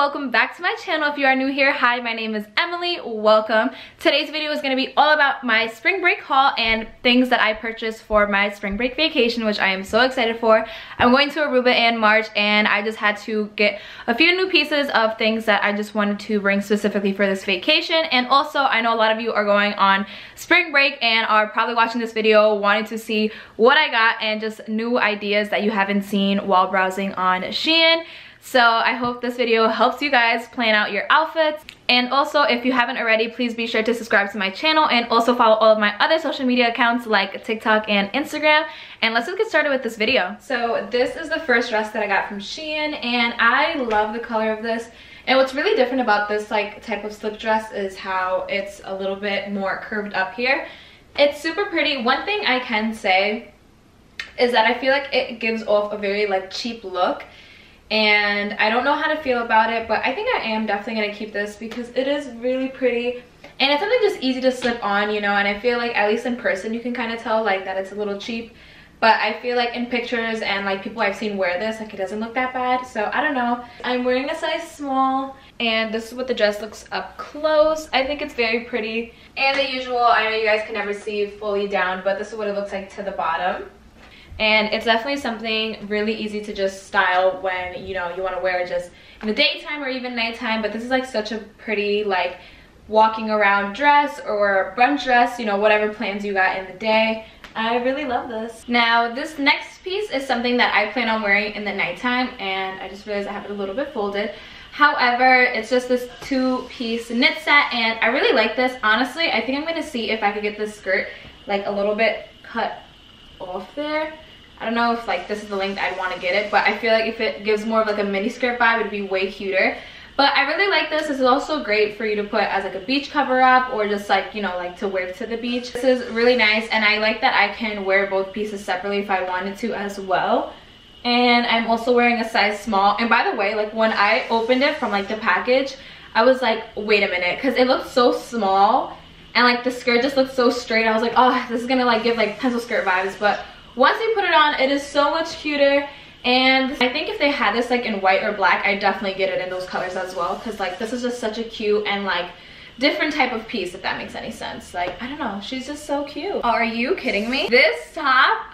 welcome back to my channel. If you are new here, hi, my name is Emily, welcome. Today's video is going to be all about my spring break haul and things that I purchased for my spring break vacation, which I am so excited for. I'm going to Aruba in March and I just had to get a few new pieces of things that I just wanted to bring specifically for this vacation. And also, I know a lot of you are going on spring break and are probably watching this video wanting to see what I got and just new ideas that you haven't seen while browsing on Shein. So I hope this video helps you guys plan out your outfits. And also, if you haven't already, please be sure to subscribe to my channel and also follow all of my other social media accounts like TikTok and Instagram. And let's just get started with this video. So this is the first dress that I got from Shein and I love the color of this. And what's really different about this type of slip dress is how it's a little bit more curved up here. It's super pretty. One thing I can say is that I feel like it gives off a very cheap look. And I don't know how to feel about it, but I think I am definitely going to keep this because it is really pretty. And it's something just easy to slip on, you know, and I feel like at least in person you can kind of tell that it's a little cheap. But I feel like in pictures and people I've seen wear this, it doesn't look that bad. So I don't know. I'm wearing a size small and this is what the dress looks up close. I think it's very pretty. And the usual, I know you guys can never see fully down, but this is what it looks like to the bottom. And it's definitely something really easy to just style when, you know, you want to wear it just in the daytime or even nighttime. But this is such a pretty walking around dress or brunch dress, you know, whatever plans you got in the day. I really love this. Now this next piece is something that I plan on wearing in the nighttime and I just realized I have it a little bit folded. However, it's just this two-piece knit set and I really like this. Honestly, I think I'm going to see if I could get this skirt a little bit cut off there. I don't know if this is the length I'd want to get it, but I feel like if it gives more of a mini skirt vibe, it'd be way cuter. But I really like this. This is also great for you to put as a beach cover up or just you know, to wear to the beach. This is really nice and I like that I can wear both pieces separately if I wanted to as well. And I'm also wearing a size small. And by the way, when I opened it from the package, I was like, wait a minute, because it looked so small and the skirt just looked so straight. I was like, oh, this is gonna give pencil skirt vibes. But once you put it on, it is so much cuter. And I think if they had this in white or black, I'd definitely get it in those colors as well, because this is just such a cute and different type of piece, if that makes any sense. I don't know, she's just so cute. Are you kidding me? This top,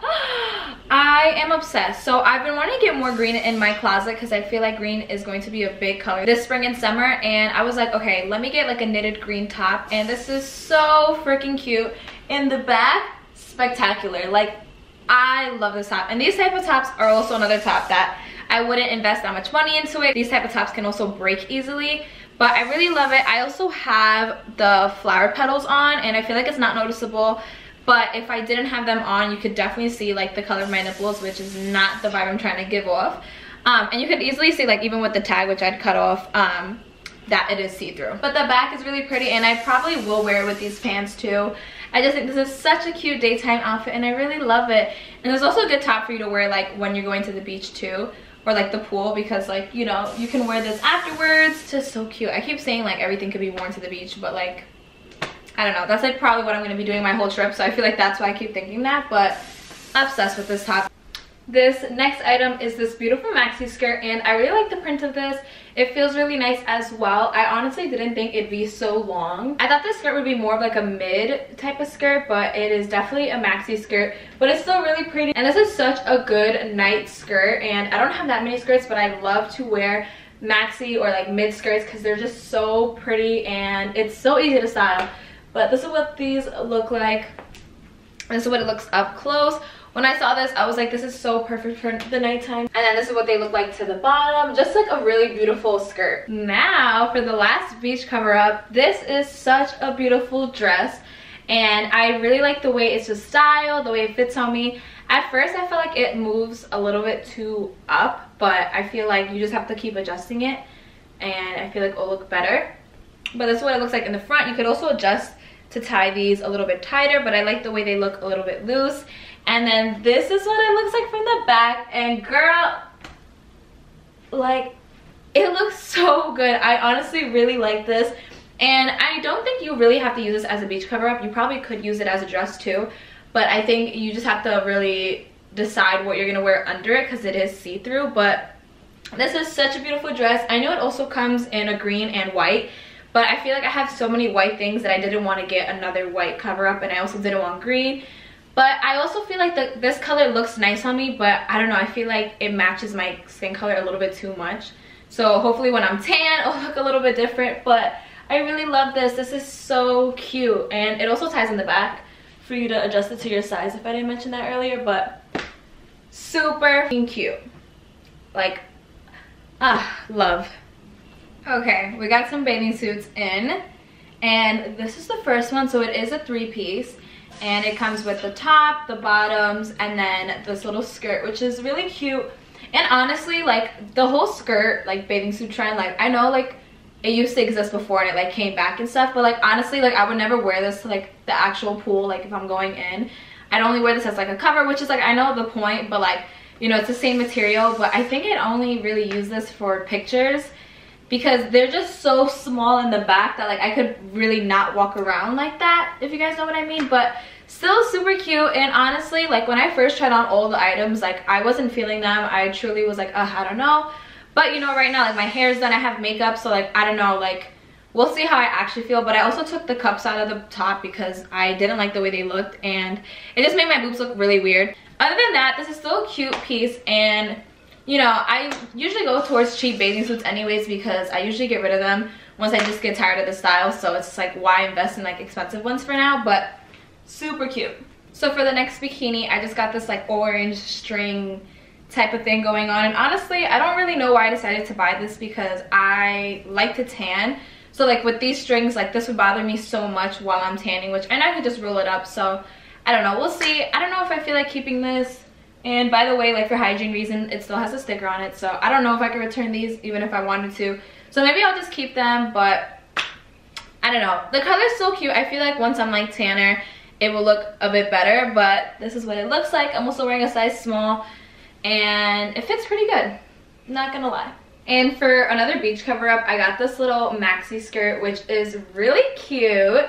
I am obsessed. So I've been wanting to get more green in my closet because I feel like green is going to be a big color this spring and summer. And I was like, okay, let me get a knitted green top. And this is so freaking cute. In the back, spectacular. I love this top, and these type of tops are also another top that I wouldn't invest that much money into. It these type of tops can also break easily, but I really love it. I also have the flower petals on and I feel like it's not noticeable, but if I didn't have them on, you could definitely see the color of my nipples, which is not the vibe I'm trying to give off. And you could easily see even with the tag, which I'd cut off, that it is see-through. But the back is really pretty and I probably will wear it with these pants too. I just think this is such a cute daytime outfit and I really love it. And it's also a good top for you to wear when you're going to the beach too, or the pool, because you know, you can wear this afterwards. It's just so cute. I keep saying everything could be worn to the beach, but I don't know, that's probably what I'm going to be doing my whole trip, so I feel like that's why I keep thinking that. But obsessed with this top. This next item is this beautiful maxi skirt and I really like the print of this. It feels really nice as well. I honestly didn't think it'd be so long. I thought this skirt would be more of a mid type of skirt, but it is definitely a maxi skirt, but it's still really pretty. And this is such a good night skirt, and I don't have that many skirts, but I love to wear maxi or mid skirts because they're just so pretty and it's so easy to style. But this is what these look like. This is what it looks up close. When I saw this, I was like, this is so perfect for the nighttime. And then this is what they look like to the bottom. Just a really beautiful skirt. Now for the last beach cover up. This is such a beautiful dress. And I really like the way it's just styled, the way it fits on me. At first, I felt like it moves a little bit too up, but I feel like you just have to keep adjusting it. And I feel like it'll look better. But this is what it looks like in the front. You could also adjust to tie these a little bit tighter, but I like the way they look a little bit loose. And then this is what it looks like from the back. And girl, it looks so good. I honestly really like this. And I don't think you really have to use this as a beach cover up. You probably could use it as a dress too. But I think you just have to really decide what you're going to wear under it because it is see-through. But This is such a beautiful dress. I know it also comes in a green and white, but I feel like I have so many white things that I didn't want to get another white cover up, and I also didn't want green. But I also feel like this color looks nice on me, but I don't know, I feel like it matches my skin color a little bit too much. So hopefully when I'm tan, it'll look a little bit different, but I really love this. This is so cute, and it also ties in the back for you to adjust it to your size, if I didn't mention that earlier, but super cute. Like, love. Okay, we got some bathing suits in, and this is the first one, so it is a three-piece, and it comes with the top, the bottoms, and then this little skirt, which is really cute. And honestly, like, the whole skirt, like, bathing suit trend, like, I know, like, it used to exist before and it, like, came back and stuff, but, like, honestly, like, I would never wear this to, like, the actual pool, like, if I'm going in. I'd only wear this as, like, a cover, which is, like, I know the point, but, like, you know, it's the same material, but I think I'd only really use this for pictures because they're just so small in the back that, like, I could really not walk around like that, if you guys know what I mean. But still super cute, and honestly, like, when I first tried on all the items, like, I wasn't feeling them. I truly was like, I don't know. But, you know, right now, like, my hair's done, I have makeup, so, like, I don't know, like, we'll see how I actually feel. But I also took the cups out of the top because I didn't like the way they looked, and it just made my boobs look really weird. Other than that, this is still a cute piece, and, you know, I usually go towards cheap bathing suits anyways because I usually get rid of them once I just get tired of the style, so it's just, like, why invest in, like, expensive ones for now, but super cute. So for the next bikini, I just got this, like, orange string type of thing going on, and honestly, I don't really know why I decided to buy this because I like to tan. So, like, with these strings, like, this would bother me so much while I'm tanning, which I know I could just roll it up. So, I don't know. We'll see. I don't know if I feel like keeping this. And, by the way, like, for hygiene reason, it still has a sticker on it. So, I don't know if I could return these even if I wanted to. So, maybe I'll just keep them. But, I don't know. The color's so cute. I feel like once I'm, like, tanner, it will look a bit better. But this is what it looks like. I'm also wearing a size small. And it fits pretty good. Not gonna lie. And for another beach cover-up, I got this little maxi skirt, which is really cute.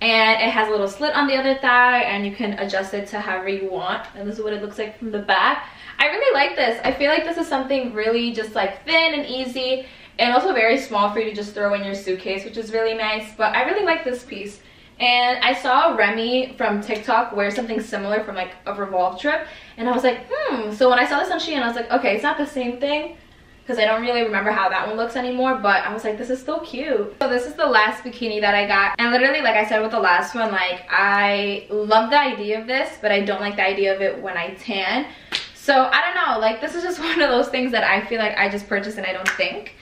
And it has a little slit on the other thigh, and you can adjust it to however you want. And this is what it looks like from the back. I really like this. I feel like this is something really just, like, thin and easy, and also very small for you to just throw in your suitcase, which is really nice. But I really like this piece. And I saw Remy from TikTok wear something similar from, like, a Revolve trip. And I was like, So when I saw this on Shein, I was like, okay, it's not the same thing, because I don't really remember how that one looks anymore, but I was like, this is still cute. So this is the last bikini that I got, and literally, like I said with the last one, like, I love the idea of this, but I don't like the idea of it when I tan. So I don't know, like, this is just one of those things that I feel like I just purchased and I don't think.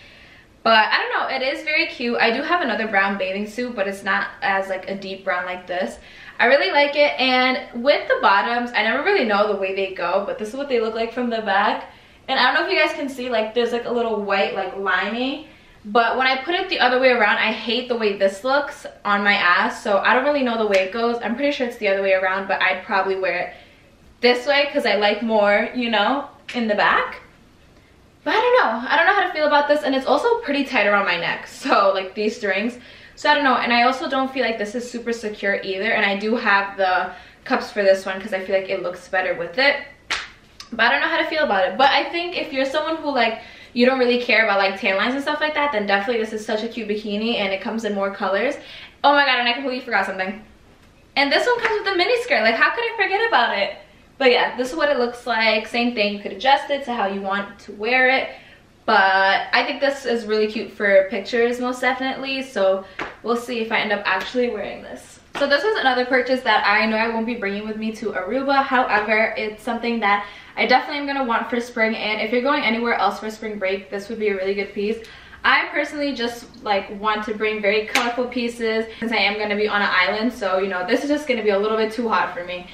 But I don't know, it is very cute. I do have another brown bathing suit, but it's not as, like, a deep brown like this. I really like it, and with the bottoms, I never really know the way they go, but this is what they look like from the back. And I don't know if you guys can see, like, there's, like, a little white, like, lining. But when I put it the other way around, I hate the way this looks on my ass. So I don't really know the way it goes. I'm pretty sure it's the other way around, but I'd probably wear it this way because I like more, you know, in the back. But I don't know. I don't know how to feel about this. And it's also pretty tight around my neck. So, like, these strings. So I don't know. And I also don't feel like this is super secure either. And I do have the cups for this one because I feel like it looks better with it. But I don't know how to feel about it. But I think if you're someone who, like, you don't really care about, like, tan lines and stuff like that, then definitely this is such a cute bikini, and it comes in more colors. Oh my god, and I completely forgot something. And this one comes with a mini skirt. Like, how could I forget about it? But yeah, this is what it looks like. Same thing, you could adjust it to how you want to wear it. But I think this is really cute for pictures, most definitely. So we'll see if I end up actually wearing this. So this is another purchase that I know I won't be bringing with me to Aruba. However, it's something that I definitely am going to want for spring. And if you're going anywhere else for spring break, this would be a really good piece. I personally just, like, want to bring very colorful pieces since I am going to be on an island. So, you know, this is just going to be a little bit too hot for me.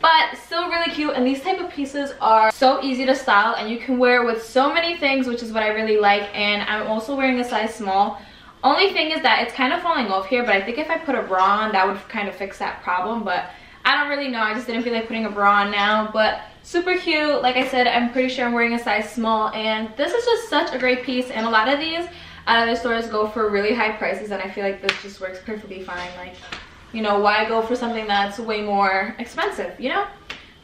But still really cute, and these type of pieces are so easy to style, and you can wear it with so many things, which is what I really like. And I'm also wearing a size small. Only thing is that it's kind of falling off here, but I think if I put a bra on, that would kind of fix that problem. But I don't really know. I just didn't feel like putting a bra on now. But super cute. Like I said, I'm pretty sure I'm wearing a size small. And this is just such a great piece. And a lot of these at other stores go for really high prices. And I feel like this just works perfectly fine. Like, you know, why go for something that's way more expensive, you know?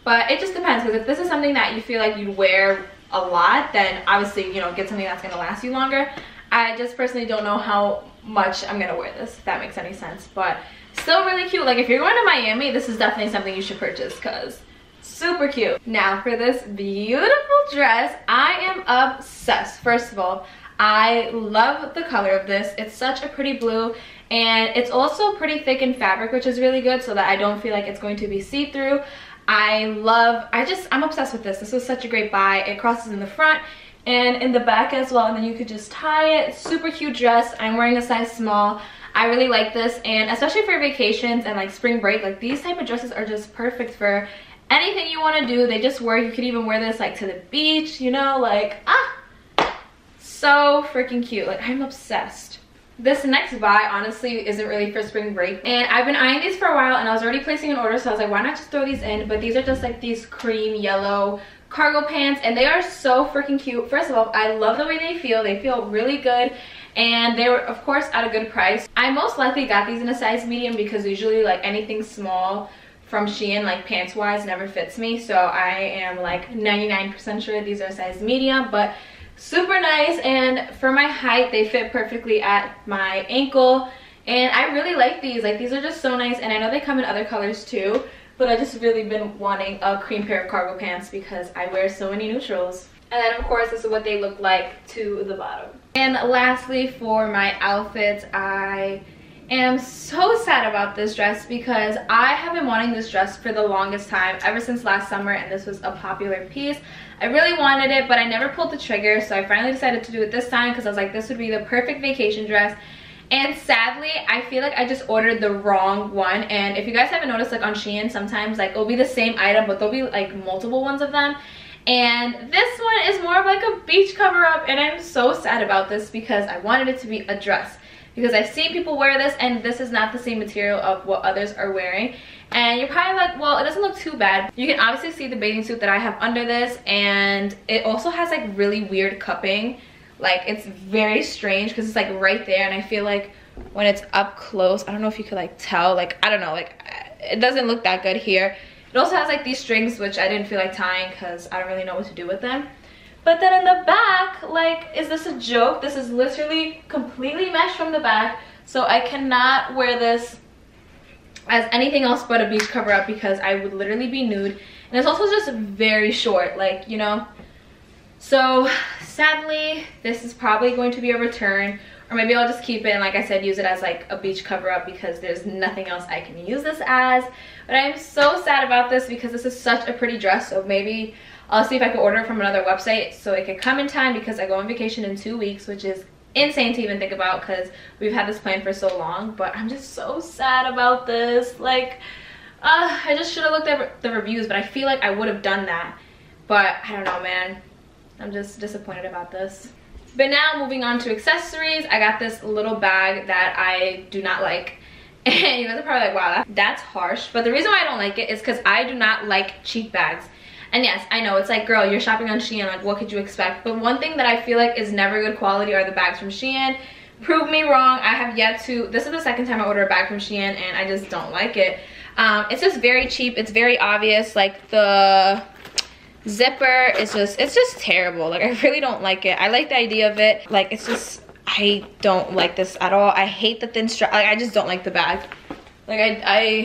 But it just depends. Because if this is something that you feel like you'd wear a lot, then obviously, you know, get something that's gonna last you longer. I just personally don't know how much I'm gonna wear this, if that makes any sense, but still really cute. Like if you're going to Miami, this is definitely something you should purchase because super cute. Now for this beautiful dress, I am obsessed. First of all, I love the color of this. It's such a pretty blue, and it's also pretty thick in fabric, which is really good so that I don't feel like it's going to be see-through. I'm obsessed with this. This was such a great buy. It crosses in the front and in the back as well, and then you could just tie it. Super cute dress. I'm wearing a size small. I really like this, and especially for vacations and like spring break, like these type of dresses are just perfect for anything you want to do. They just work. You could even wear this like to the beach, you know, like so freaking cute. Like I'm obsessed. This next buy honestly isn't really for spring break, and I've been eyeing these for a while, and I was already placing an order, so I was like, why not just throw these in? But these are just like these cream yellow cargo pants, and they are so freaking cute. First of all, I love the way they feel. They feel really good, and they were of course at a good price. I most likely got these in a size medium because usually like anything small from Shein, like pants wise, never fits me, so I am like 99% sure these are size medium. But super nice, and for my height they fit perfectly at my ankle, and I really like these. Like these are just so nice, and I know they come in other colors too, but I just really been wanting a cream pair of cargo pants because I wear so many neutrals. And then of course this is what they look like to the bottom. And lastly for my outfits, I am so sad about this dress because I have been wanting this dress for the longest time, ever since last summer, and this was a popular piece. I really wanted it, but I never pulled the trigger, so I finally decided to do it this time because I was like, this would be the perfect vacation dress. And sadly, I feel like I just ordered the wrong one. And if you guys haven't noticed, like on Shein, sometimes like it'll be the same item, but there'll be like multiple ones of them. And this one is more of like a beach cover-up, and I'm so sad about this because I wanted it to be a dress. Because I've seen people wear this, and this is not the same material of what others are wearing. And you're probably like, well, it doesn't look too bad. You can obviously see the bathing suit that I have under this, and it also has like really weird cupping. Like it's very strange because it's like right there, and I feel like when it's up close, I don't know if you could like tell, like I don't know, like it doesn't look that good here. It also has like these strings which I didn't feel like tying because I don't really know what to do with them. But then in the back, like, is this a joke? This is literally completely meshed from the back, so I cannot wear this as anything else but a beach cover up because I would literally be nude. And it's also just very short, like, you know. So sadly, this is probably going to be a return, or maybe I'll just keep it and, like I said, use it as like a beach cover up because there's nothing else I can use this as. But I'm so sad about this because this is such a pretty dress, so maybe I'll see if I can order it from another website so it can come in time because I go on vacation in 2 weeks, which is insane to even think about because we've had this plan for so long. But I'm just so sad about this. Like, I just should have looked at the reviews, but I feel like I would have done that. But I don't know, man. I'm just disappointed about this. But now moving on to accessories, I got this little bag that I do not like. And you guys are probably like, wow, that's harsh. But the reason why I don't like it is because I do not like cheap bags. And yes, I know, it's like, girl, you're shopping on Shein, like, what could you expect? But one thing that I feel like is never good quality are the bags from Shein. Prove me wrong, I have yet to, this is the second time I order a bag from Shein, and I just don't like it. It's just very cheap, it's very obvious, like, the zipper is just, it's just terrible. Like, I really don't like it. I like the idea of it. Like, it's just, I don't like this at all. I hate the thin strap, like, I just don't like the bag. Like,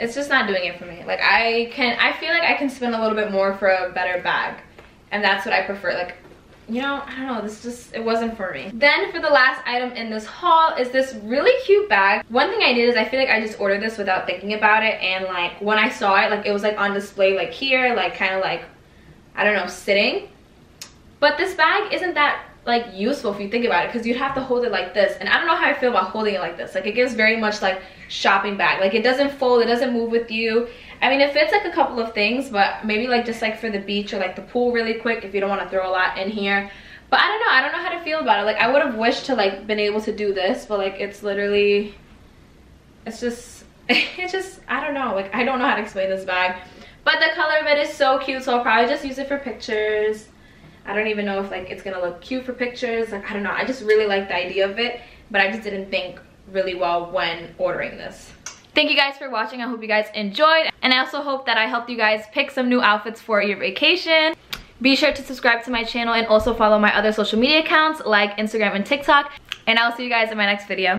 it's just not doing it for me. Like I feel like I can spend a little bit more for a better bag, and that's what I prefer. Like, you know, I don't know, this just, it wasn't for me. Then for the last item in this haul is this really cute bag. One thing I did is I feel like I just ordered this without thinking about it, and like when I saw it, like it was like on display like here, like kind of like, I don't know, sitting. But this bag isn't that like useful if you think about it because you'd have to hold it like this, and I don't know how I feel about holding it like this. Like it gives very much like shopping bag, like it doesn't fold, it doesn't move with you. I mean, it fits like a couple of things, but maybe like just like for the beach or like the pool really quick if you don't want to throw a lot in here. But I don't know how to feel about it. Like I would have wished to like been able to do this, but like it's literally, it's just it's just, I don't know, like I don't know how to explain this bag. But the color of it is so cute, so I'll probably just use it for pictures. I don't even know if like it's gonna look cute for pictures. Like I don't know, I just really like the idea of it, but I just didn't think really well when ordering this. Thank you guys for watching. I hope you guys enjoyed, and I also hope that I helped you guys pick some new outfits for your vacation. Be sure to subscribe to my channel and also follow my other social media accounts like Instagram and TikTok, and I'll see you guys in my next video.